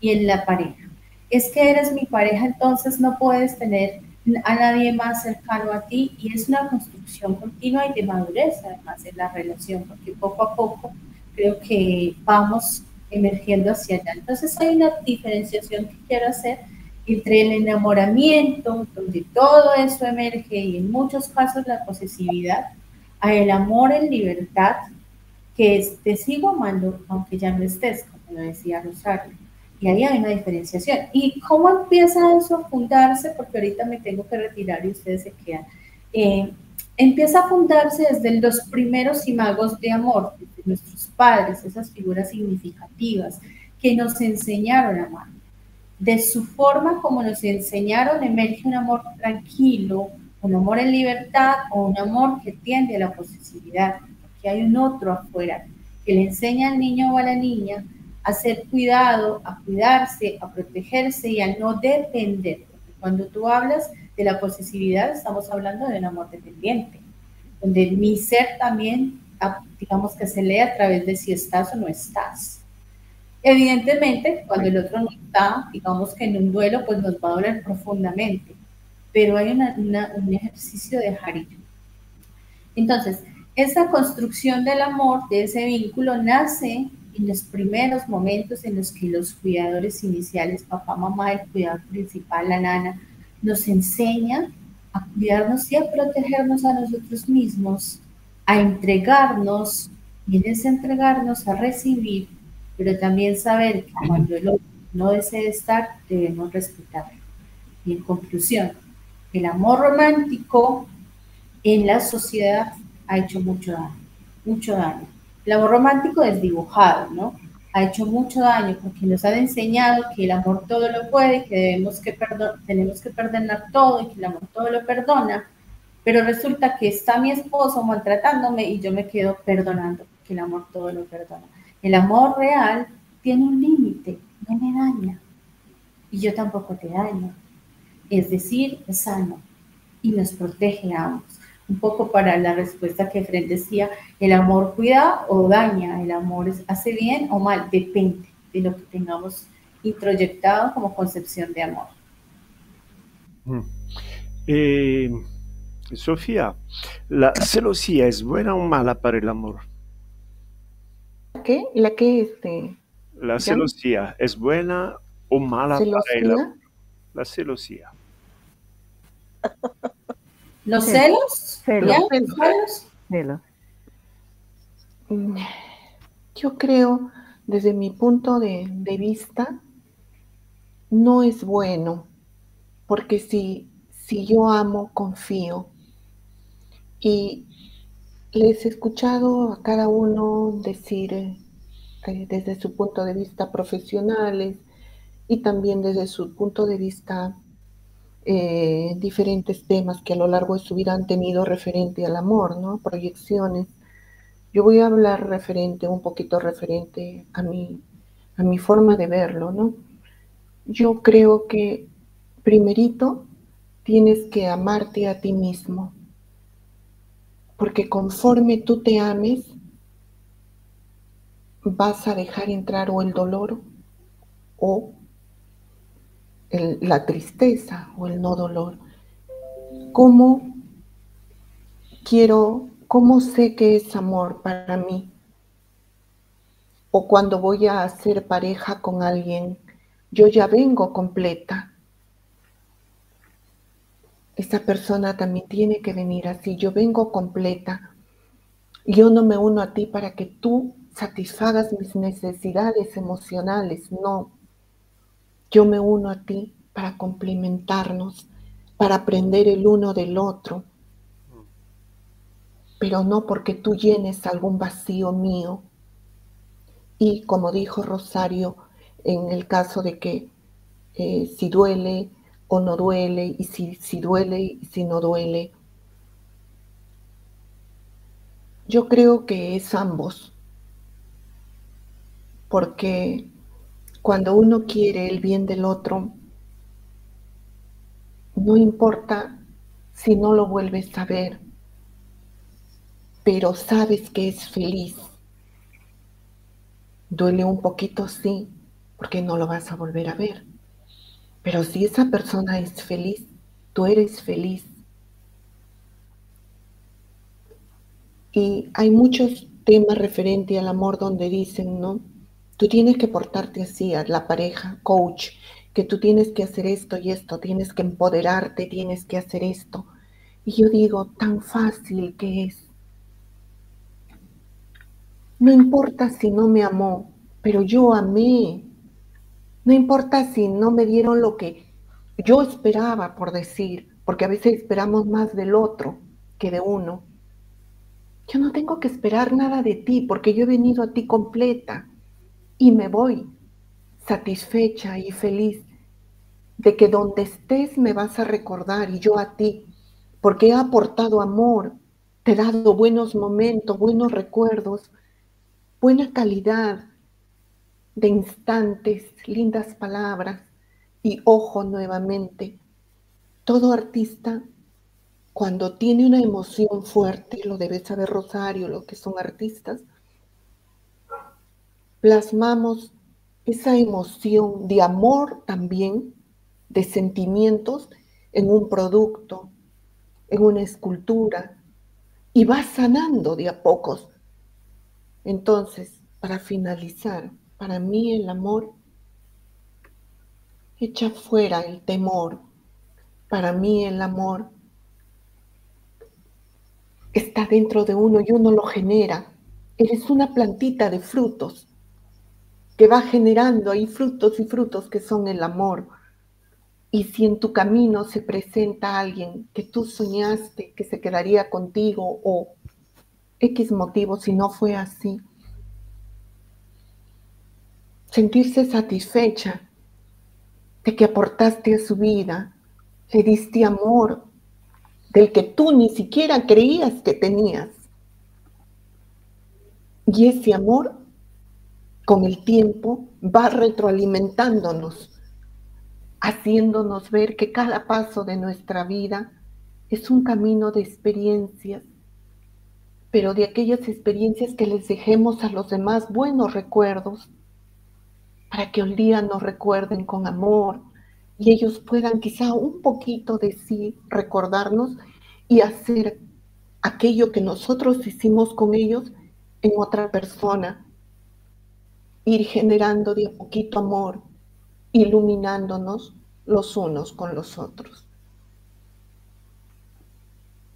y en la pareja. Es que eres mi pareja, entonces no puedes tener a nadie más cercano a ti, y es una construcción continua y de madurez además en la relación, porque poco a poco creo que vamos emergiendo hacia allá. Entonces hay una diferenciación que quiero hacer entre el enamoramiento, donde todo eso emerge y en muchos casos la posesividad, a el amor en libertad, que es te sigo amando aunque ya no estés, como lo decía Rosario. Y ahí hay una diferenciación. ¿Y cómo empieza eso a fundarse? Porque ahorita me tengo que retirar y ustedes se quedan. Eh, empieza a fundarse desde los primeros imagos de amor, de nuestros padres, esas figuras significativas que nos enseñaron a amar. De su forma como nos enseñaron, emerge un amor tranquilo, un amor en libertad o un amor que tiende a la posesividad. Porque hay un otro afuera que le enseña al niño o a la niña a ser cuidado, a cuidarse, a protegerse y a no depender. Porque cuando tú hablas de la posesividad, estamos hablando de un amor dependiente, donde mi ser también, digamos que se lee a través de si estás o no estás. Evidentemente, cuando el otro no está, digamos que en un duelo, pues nos va a doler profundamente, pero hay una, una, un ejercicio de dejar ir. Entonces, esa construcción del amor, de ese vínculo, nace en los primeros momentos en los que los cuidadores iniciales, papá, mamá, el cuidador principal, la nana, nos enseña a cuidarnos y a protegernos a nosotros mismos, a entregarnos, y en ese entregarnos a recibir, pero también saber que cuando el otro no desee estar, debemos respetarlo. Y en conclusión, el amor romántico en la sociedad ha hecho mucho daño, mucho daño. El amor romántico desdibujado, ¿no? Ha hecho mucho daño porque nos han enseñado que el amor todo lo puede, que debemos que perdon- tenemos que perdonar todo y que el amor todo lo perdona, pero resulta que está mi esposo maltratándome y yo me quedo perdonando porque el amor todo lo perdona. El amor real tiene un límite, no me daña y yo tampoco te daño. Es decir, es sano y nos protege a ambos. Un poco para la respuesta que Efrén decía, el amor cuida o daña, el amor hace bien o mal, depende de lo que tengamos introyectado como concepción de amor. Eh, Sofía, ¿la celosía es buena o mala para el amor? ¿Qué? ¿La qué? Este, ¿La celosía es buena o mala ¿Celosía? para el amor? La celosía. ¿Los celos? Celos. ¿Los celos? Celos. Yo creo, desde mi punto de, de vista, no es bueno, porque si, si yo amo, confío. Y les he escuchado a cada uno decir, eh, desde su punto de vista profesionales y también desde su punto de vista Eh, diferentes temas que a lo largo de su vida han tenido referente al amor, ¿no? Proyecciones. Yo voy a hablar referente, un poquito referente a mi, a mi forma de verlo, ¿no? Yo creo que primerito tienes que amarte a ti mismo, porque conforme tú te ames, vas a dejar entrar o el dolor o El, la tristeza o el no dolor. ¿Cómo quiero, cómo sé que es amor para mí? O cuando voy a hacer pareja con alguien, yo ya vengo completa. Esta persona también tiene que venir así, yo vengo completa. Yo no me uno a ti para que tú satisfagas mis necesidades emocionales, no. Yo me uno a ti para complementarnos, para aprender el uno del otro, pero no porque tú llenes algún vacío mío. Y como dijo Rosario, en el caso de que eh, si duele o no duele, y si, si duele y si no duele, Yo creo que es ambos, porque cuando uno quiere el bien del otro, no importa si no lo vuelves a ver, pero sabes que es feliz. Duele un poquito, sí, porque no lo vas a volver a ver. Pero si esa persona es feliz, tú eres feliz. Y hay muchos temas referentes al amor donde dicen, ¿no? Tú tienes que portarte así a la pareja, coach, que tú tienes que hacer esto y esto, tienes que empoderarte, tienes que hacer esto. Y yo digo, tan fácil que es. No importa si no me amó, pero yo amé. No importa si no me dieron lo que yo esperaba, por decir, porque a veces esperamos más del otro que de uno. Yo no tengo que esperar nada de ti, porque yo he venido a ti completa y me voy satisfecha y feliz de que donde estés me vas a recordar y yo a ti, porque he aportado amor, te he dado buenos momentos, buenos recuerdos, buena calidad de instantes, lindas palabras y ojo nuevamente. Todo artista, cuando tiene una emoción fuerte, lo debe saber Rosario, lo que son artistas, plasmamos esa emoción de amor también, de sentimientos, en un producto, en una escultura, y va sanando de a pocos. Entonces, para finalizar, para mí el amor echa fuera el temor. Para mí el amor está dentro de uno y uno lo genera. Eres una plantita de frutos que va generando ahí frutos y frutos que son el amor. Y si en tu camino se presenta alguien que tú soñaste que se quedaría contigo o X motivo, si no fue así, sentirse satisfecha de que aportaste a su vida, le diste amor, del que tú ni siquiera creías que tenías. Y ese amor, con el tiempo, va retroalimentándonos, haciéndonos ver que cada paso de nuestra vida es un camino de experiencias, pero de aquellas experiencias que les dejemos a los demás buenos recuerdos, para que un día nos recuerden con amor, y ellos puedan quizá un poquito de sí recordarnos y hacer aquello que nosotros hicimos con ellos en otra persona. Ir generando de a poquito amor, iluminándonos los unos con los otros.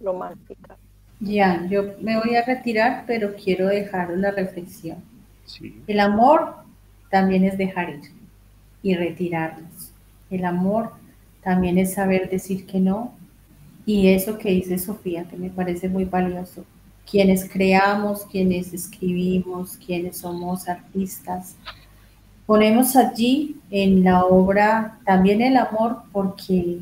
Romántica. Ya, yo me voy a retirar, pero quiero dejar una reflexión. Sí. El amor también es dejar ir y retirarnos. El amor también es saber decir que no. Y eso que dice Sofía, que me parece muy valioso. Quienes creamos, quienes escribimos, quienes somos artistas, ponemos allí en la obra también el amor porque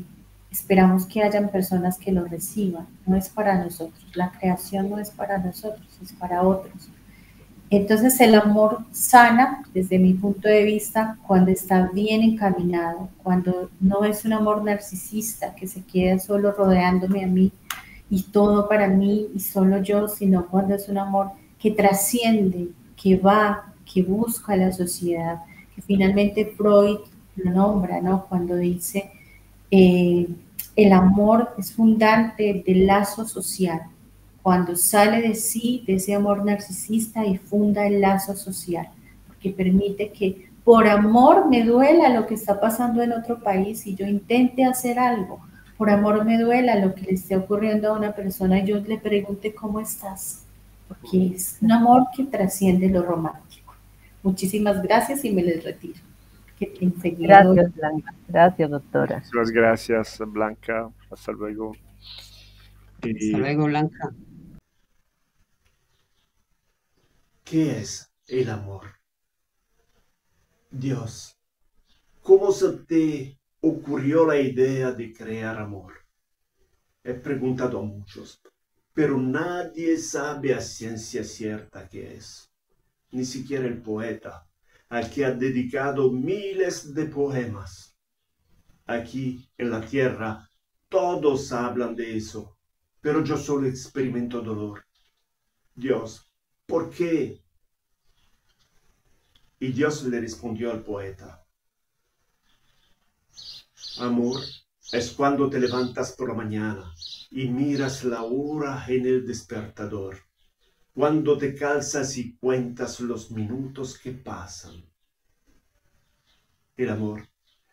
esperamos que hayan personas que lo reciban. No es para nosotros, la creación no es para nosotros, es para otros. Entonces el amor sana, desde mi punto de vista, cuando está bien encaminado, cuando no es un amor narcisista que se queda solo rodeándome a mí y todo para mí y solo yo, sino cuando es un amor que trasciende, que va, que busca a la sociedad, que finalmente Freud lo nombra, ¿no? Cuando dice eh, el amor es fundante del lazo social. Cuando sale de sí, de ese amor narcisista y funda el lazo social, porque permite que por amor me duela lo que está pasando en otro país y yo intente hacer algo, por amor me duela lo que le esté ocurriendo a una persona y yo le pregunte cómo estás, porque es un amor que trasciende lo romántico. Muchísimas gracias y me les retiro. Que te gracias, Blanca. Gracias, doctora. Muchas gracias, Blanca. Hasta luego. Y... Hasta luego, Blanca. ¿Qué es el amor? Dios, ¿cómo se te ocurrió la idea de crear amor? He preguntado a muchos, pero nadie sabe a ciencia cierta qué es, ni siquiera el poeta, al que ha dedicado miles de poemas. Aquí, en la tierra, todos hablan de eso, pero yo solo experimento dolor. Dios, ¿por qué? Y Dios le respondió al poeta: amor es cuando te levantas por la mañana y miras la hora en el despertador, cuando te calzas y cuentas los minutos que pasan. El amor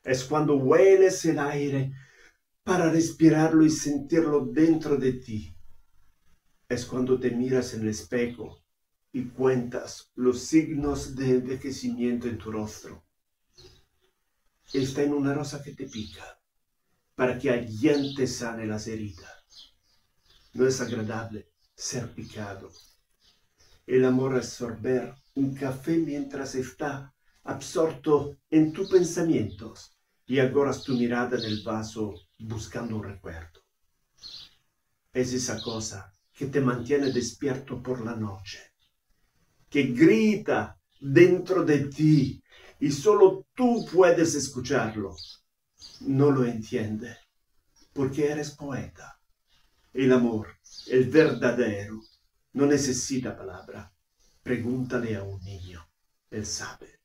es cuando hueles el aire para respirarlo y sentirlo dentro de ti. Es cuando te miras en el espejo y cuentas los signos de envejecimiento en tu rostro. Está en una rosa que te pica, para que alguien te sane las heridas. No es agradable ser picado. El amor es sorber un café mientras está absorto en tus pensamientos y agoras tu mirada en el vaso buscando un recuerdo. Es esa cosa que te mantiene despierto por la noche, que grita dentro de ti y solo tú puedes escucharlo. No lo entiende, porque eres poeta. El amor, el verdadero, no necesita palabra. Pregúntale a un niño, él sabe.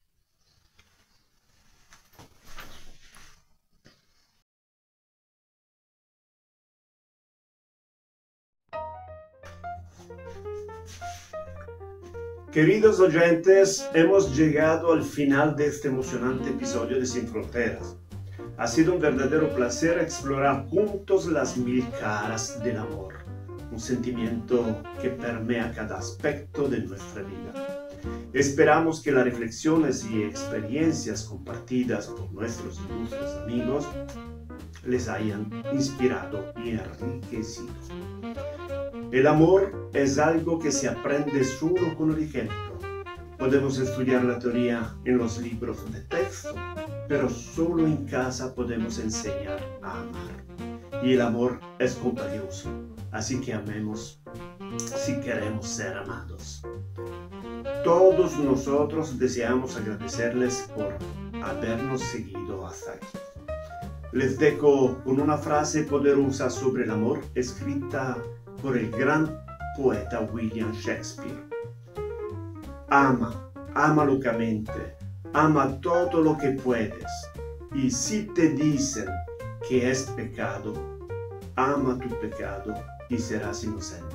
Queridos oyentes, hemos llegado al final de este emocionante episodio de Sin Fronteras. Ha sido un verdadero placer explorar juntos las mil caras del amor, un sentimiento que permea cada aspecto de nuestra vida. Esperamos que las reflexiones y experiencias compartidas por nuestros ilustres amigos les hayan inspirado y enriquecido. El amor es algo que se aprende solo con el ejemplo. Podemos estudiar la teoría en los libros de texto, pero solo en casa podemos enseñar a amar. Y el amor es contagioso, así que amemos si queremos ser amados. Todos nosotros deseamos agradecerles por habernos seguido hasta aquí. Les dejo con una frase poderosa sobre el amor, escrita por el gran poeta William Shakespeare. Ama, ama locamente, ama todo lo que puedes, y si te dicen que es pecado, ama tu pecado y serás inocente.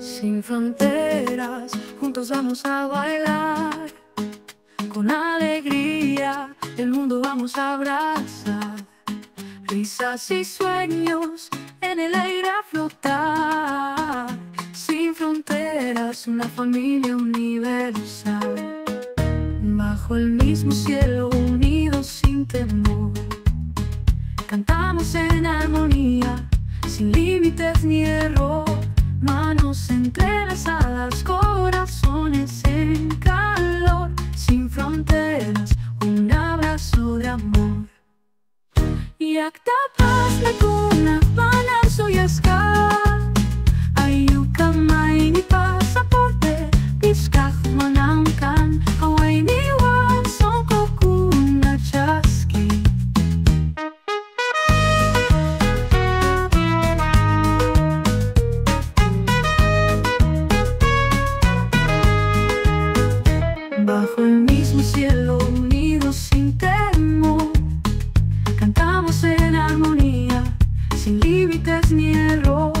Sin fronteras, juntos vamos a bailar, con alegría el mundo vamos a abrazar. Risas y sueños en el aire a flotar. Sin fronteras, una familia universal. Bajo el mismo cielo, unidos sin temor. Cantamos en armonía, sin límites ni error. Manos entrelazadas, corazones en calor. Sin fronteras, un abrazo de amor. Yaktapaz nakuna panarsoyaska, ayuka maini pasaporte, piskah manamkan, hawaii niwan sonkokuna chaski. Bajo el mismo cielo, unidos sin temor. Cantamos en armonía, sin límites ni error.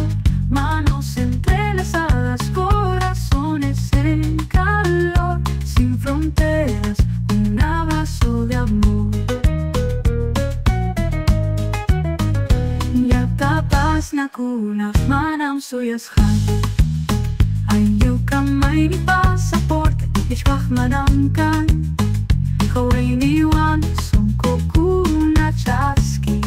Manos entrelazadas, corazones en calor. Sin fronteras, un abrazo de amor. Yatapas nakunas manam soyashan, ayukamay mi pasaporte, ishwah manam kan, hawaini wan sonkoku. Chasqui.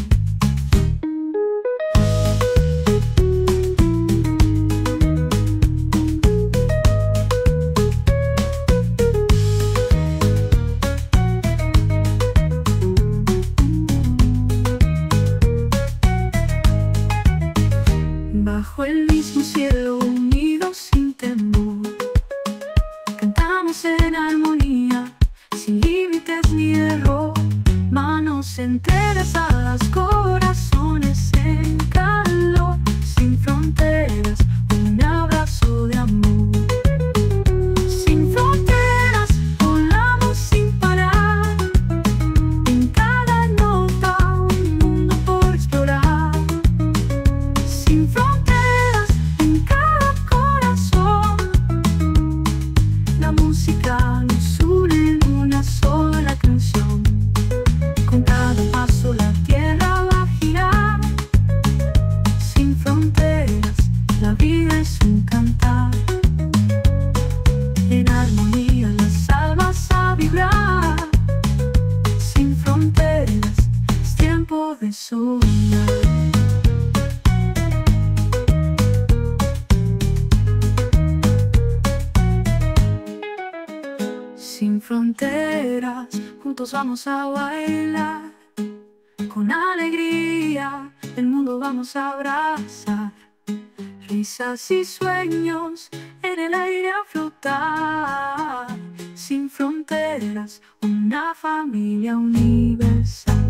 Manos en armonía, sin límites ni error. Manos entrelazadas, corazones en calor. Sin fronteras, un abrazo de amor. Sin fronteras, volamos sin parar. En cada nota, un mundo por explorar. Sin fronteras, en cada corazón. La música nos une en una sola canción. Con cada paso la tierra va a girar. Sin fronteras, la vida es un cantar. En armonía las almas a vibrar. Sin fronteras, es tiempo de soñar. Sin fronteras, juntos vamos a bailar. Con alegría, el mundo vamos a abrazar. Risas y sueños en el aire a flotar. Sin fronteras, una familia universal.